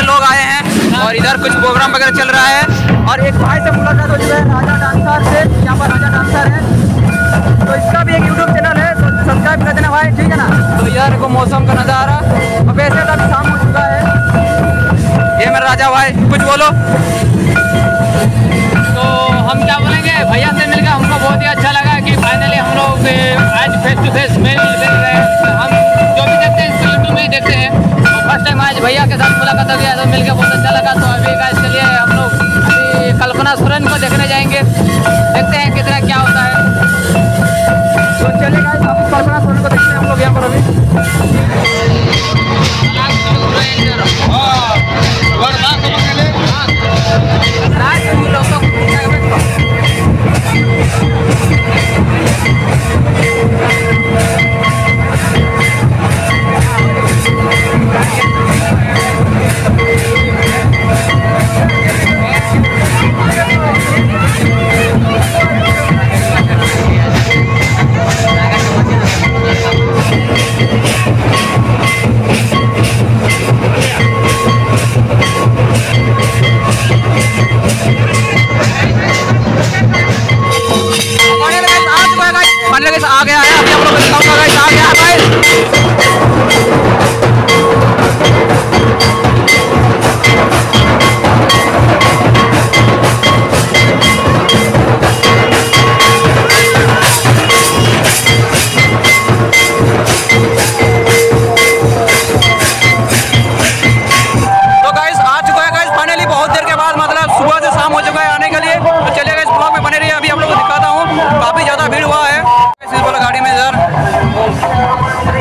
सारे लोग आए हैं और इधर कुछ प्रोग्राम वगैरह चल रहा है। और एक भाई से मुलाकात हो चुकी है राजा डांसर से, यहाँ पर राजा डांसर है तो इसका भी एक यूट्यूब चैनल है तो सब्सक्राइब कर देना भाई, ठीक है ना। तो यार को मौसम का नज़ारा और वैसे तक शाम हो चुका है। ये मेरा राजा भाई कुछ बोलो। तो हम क्या बोलेंगे, भैया से मिलकर हमको बहुत ही अच्छा लगा कि फाइनली हम लोग आज फेस टू फेस मिल रहे हैं। हम जो भी देखते हैं यूट्यूब में ही देखते हैं, तो फर्स्ट टाइम आज भैया के साथ मुलाकात हो गया तो मिलकर बहुत अच्छा लगा। तो अभी का इसके लिए हम लोग अभी कल्पना सोरेन को देखने जाएंगे, देखते हैं कितना क्या होता है। तो चलिए गाइस हम कल्पना सोरेन को देखते हैं। हम लोग यहाँ पर आ गया है, अभी हम लोग आ गया है।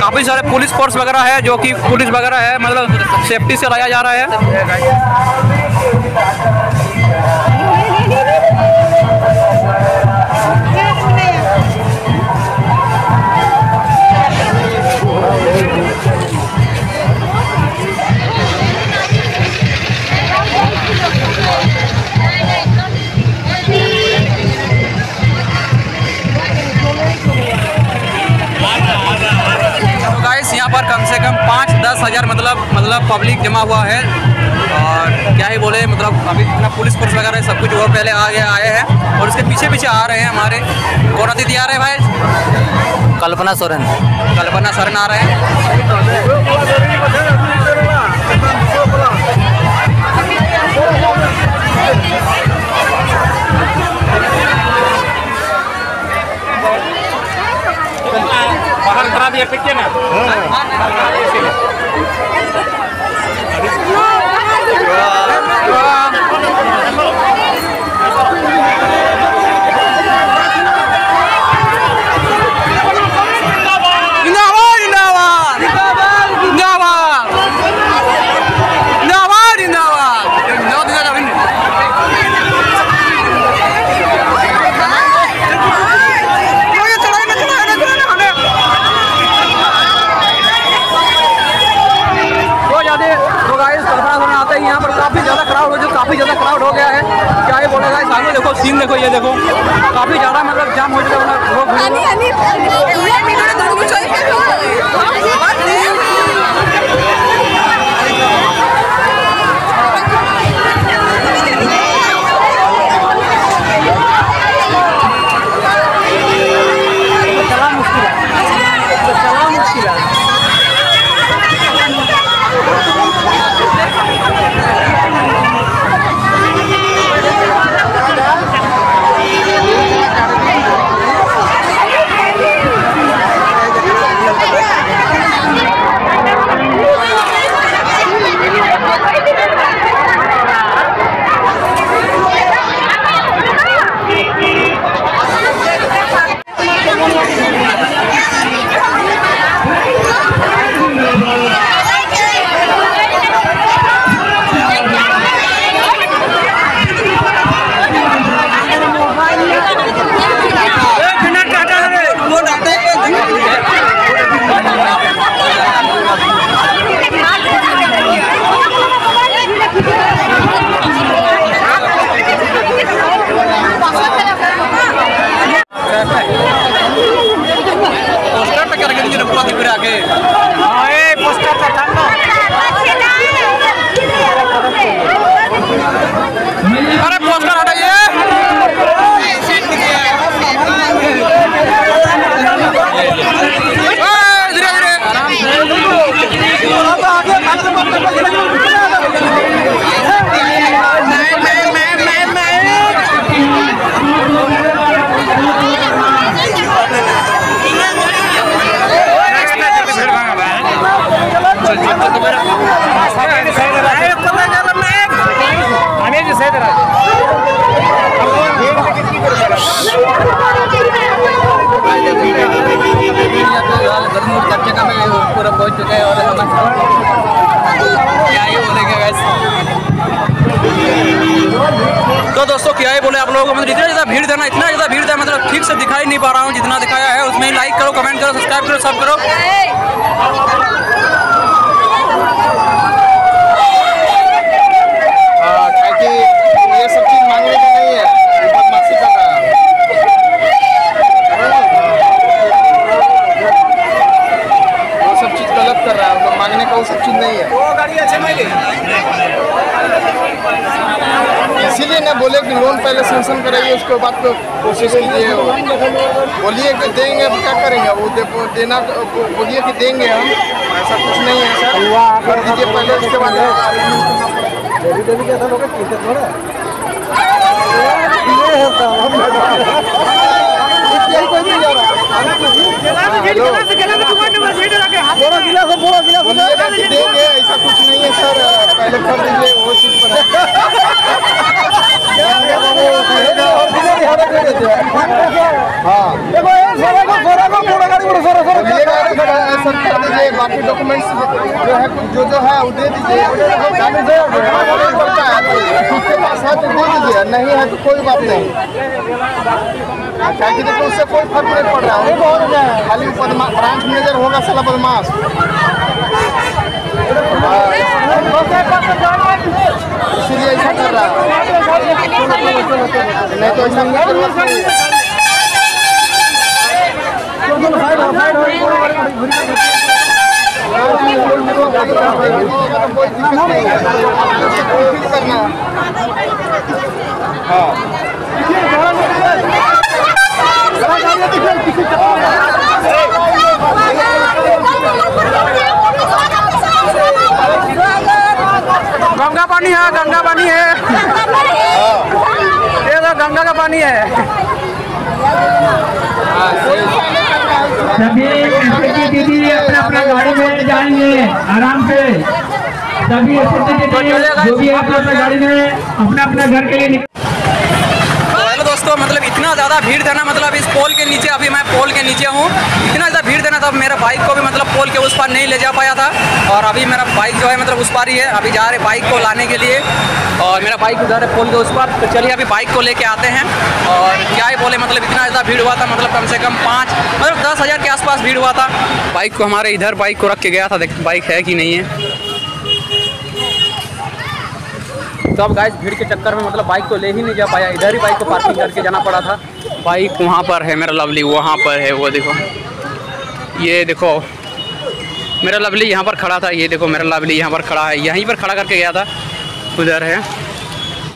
काफ़ी सारे पुलिस फोर्स वगैरह है जो कि पुलिस वगैरह है, मतलब सेफ्टी से लाया जा रहा पर कम से कम 5-10 हज़ार मतलब पब्लिक जमा हुआ है। और क्या ही बोले, मतलब अभी इतना पुलिस फोर्स वगैरह सब कुछ और पहले आए हैं और उसके पीछे आ रहे हैं हमारे। कौन अतिथि आ रहे हैं भाई? कल्पना सोरेन आ रहे हैं। ये पिक्चर ना काफ़ी ज़्यादा क्राउड हो गया है। क्या ही बोला गाइस, सामने देखो सीन देखो, ये देखो काफ़ी ज़्यादा मतलब जाम हो चुका तो दोस्तों क्या ही बोले आप लोगों को, मतलब इतना ज़्यादा भीड़ था मतलब ठीक से दिखाई नहीं पा रहा हूँ जितना दिखाया है। उसमें लाइक करो, कमेंट करो, सब्सक्राइब करो, सब करो। ये सब चीज मांगने का नहीं है, बदमाशी कर रहा है। वो सब चीज गलत कर रहा है, मतलब मांगने का वो सब चीज नहीं है। वो गाड़ी अच्छे मिली, इसीलिए ना बोले कि लोन पहले सैंक्शन कराइए, उसके बाद तो कोशिश कीजिए। बोलिए कि देंगे, अब क्या करेंगे वो देना, बोलिए कि देंगे हम, ऐसा कुछ नहीं है सर, कर दीजिए पहले उसके बाद। देंगे ऐसा कुछ नहीं है सर, पहले कर दीजिए वो चीज पर। बाकी डॉक्यूमेंट्स जो है कुछ जो है वो दे दीजिए, नहीं है तो कोई बात नहीं, तो उससे कोई फर्क नहीं पड़ रहा है। खाली ब्रांच मैनेजर होगा साला बदमाश। इसीलिए ऐसा कर रहा है, नहीं तो ऐसा करना। हाँ गंगा पानी है ये तो गंगा का पानी है। सभी एसएसटी दीदी अपना अपना गाड़ी में जाएंगे आराम से। सभी एसएसटी दीदी जो भी अपना अपना गाड़ी में अपना घर के लिए। दोस्तों मतलब इतना ज़्यादा भीड़ था ना, मतलब इस पोल के नीचे, अभी मैं पोल के नीचे हूँ, इतना ज़्यादा भीड़ था ना, तब मेरा बाइक को भी मतलब पोल के उस पार नहीं ले जा पाया था। और अभी मेरा बाइक जो है मतलब उस पार ही है, अभी जा रहे बाइक को लाने के लिए, और मेरा बाइक उधर है पोल के उस पार। तो चलिए अभी बाइक को लेके आते हैं। और क्या ही बोले, मतलब इतना ज़्यादा भीड़ हुआ था, मतलब कम से कम 10,000 के आसपास भीड़ हुआ था। बाइक को हमारे इधर बाइक को रख के गया था, देख बाइक है कि नहीं है। तो अब गाइस भीड़ के चक्कर में मतलब बाइक को ले ही नहीं जा पाया, इधर ही बाइक को पार्किंग करके जाना पड़ा था। बाइक वहाँ पर है मेरा लवली, वहाँ पर है वो देखो, ये देखो मेरा लवली यहाँ पर खड़ा था, ये देखो मेरा लवली यहाँ पर खड़ा है, यहीं पर खड़ा करके गया था, उधर है।